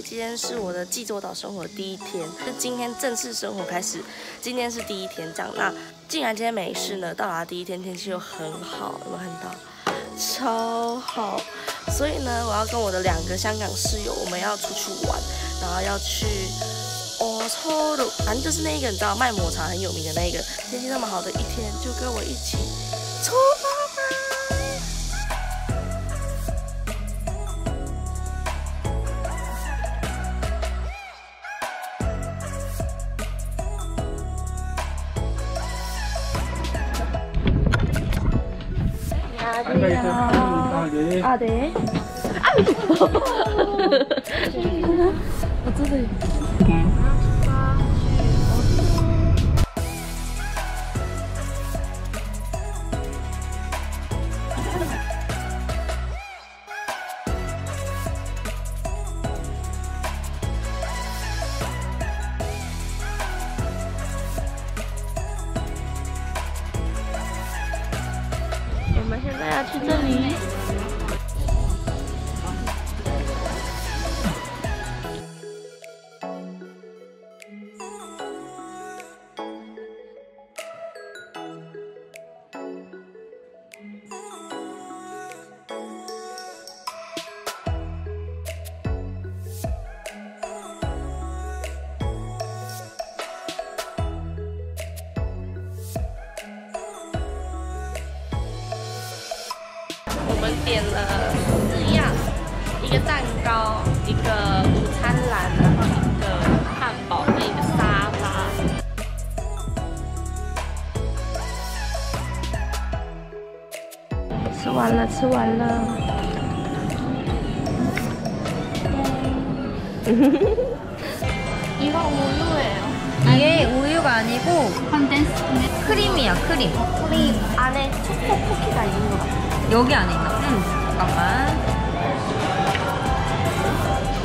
对，今天是我的济州岛生活第一天，是今天正式生活开始，今天是第一天这样。那竟然今天没事呢，到达第一天天气又很好，有没有看到？超好！所以呢，我要跟我的2个香港室友，我们要出去玩，然后要去。 反正就是那一个你知道卖抹茶很有名的那一个，天气那么好的一天，就跟我一起出发吧！아네 어쩌세요?点了4样，一个蛋糕，一个午餐篮，然后一个汉堡跟一个沙拉。吃完了，吃完了。이거 우유예요. 이게 우유가 아니고 컨덴스 크림이야, 크림. 크림 안에 초코 쿠키가 있는 것 같아. 여기 안에 있나? 응. 잠깐만.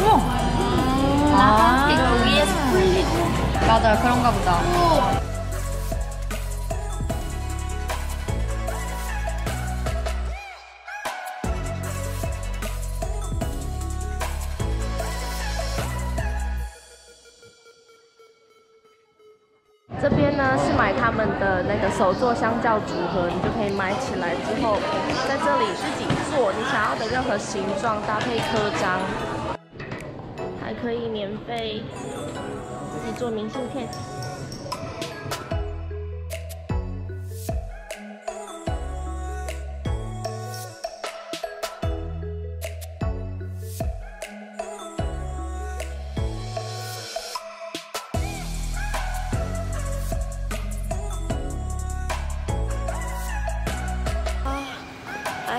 우와! 아, 이거 위에서 풀리고. 맞아요, 그런가 보다. 우와.的那个手做香蕉组合，你就可以买起来之后，在这里自己做你想要的任何形状，搭配刻章，还可以免费自己做明信片。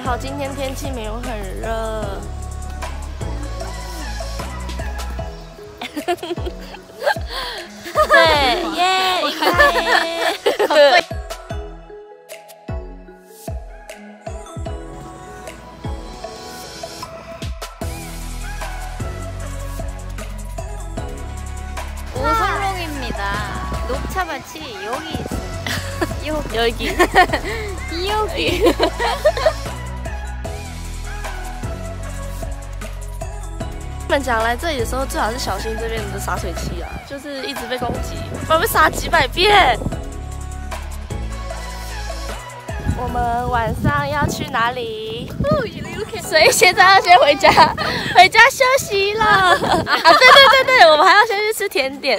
好，今天天气没有很热。对，耶，一开。오성룡입니다녹차밭이여기있어요여기여기你们讲来这里的时候，最好是小心这边的洒水器啊，就是一直被攻击，不然被洒几百遍。我们晚上要去哪里？所以现在要先回家，回家休息了。啊，对对对对，我们还要先去吃甜点，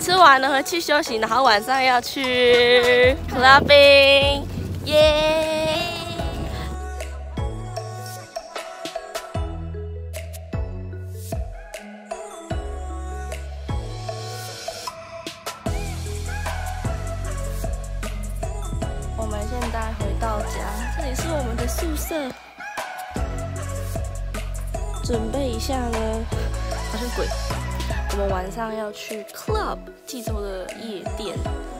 吃完了回去休息，然后晚上要去 clubbing， 耶！ 宿舍，准备一下呢，好像鬼。我们晚上要去 club 济州的夜店。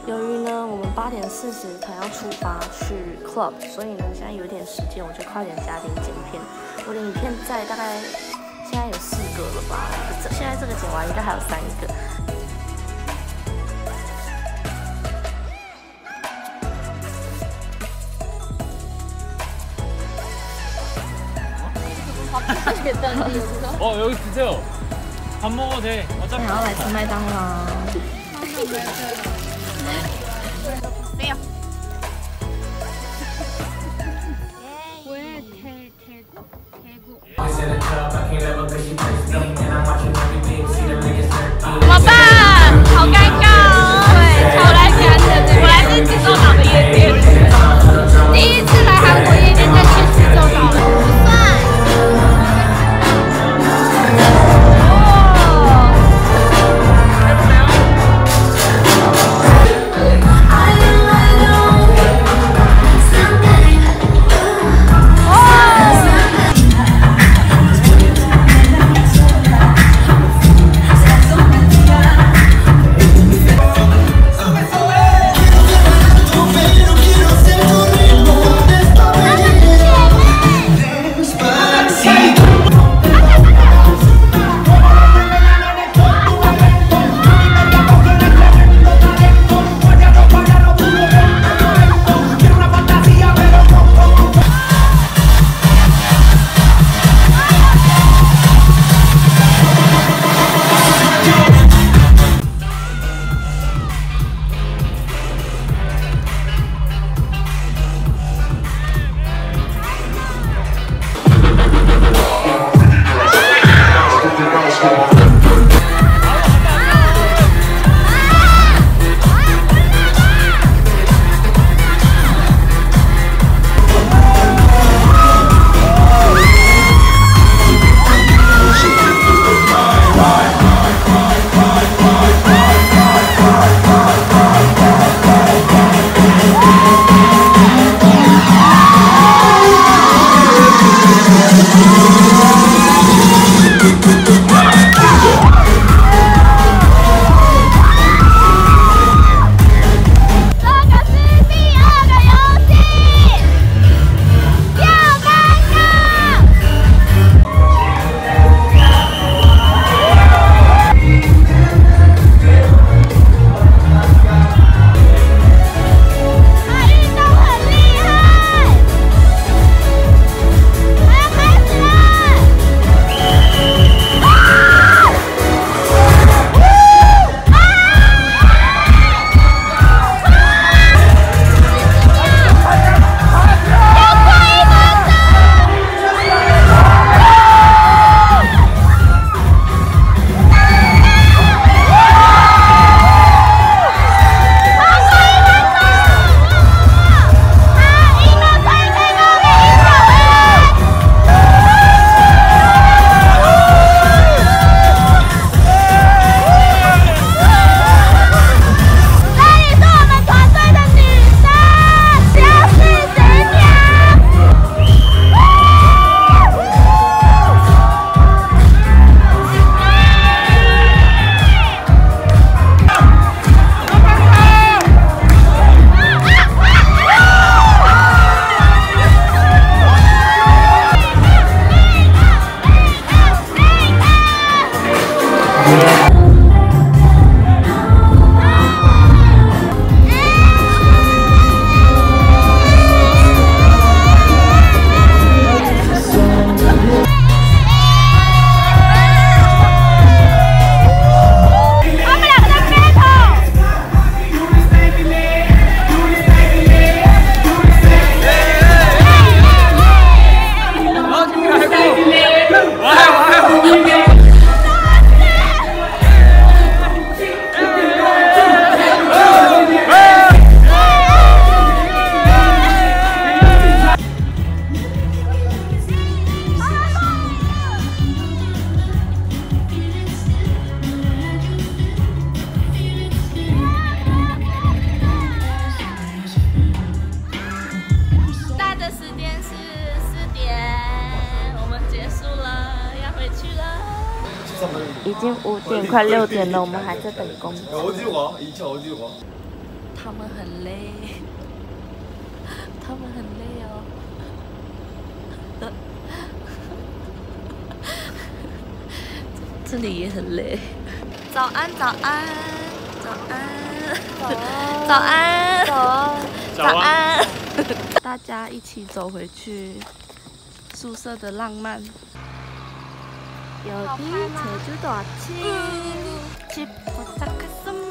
由于呢，我们8点40才要出发去 club， 所以呢，现在有点时间，我就快点加点剪片。我的影片在大概现在有4个了吧，现在这个剪完应该还有3个。 어 여기 드세요. 밥 먹어도 돼. 어차피 나와来吃麦当劳。没有。喂，泰国。怎么办？好尴尬哦！对，超难看的，我来自济州岛的夜店，第一次来韩国夜店，再去济州岛了。 已经5点快6点了，我们还在等公车。他们很累哦。这里也很累。早安。大家一起走回去宿舍的浪漫。 여기 제주도 아침 집 도착했습니다.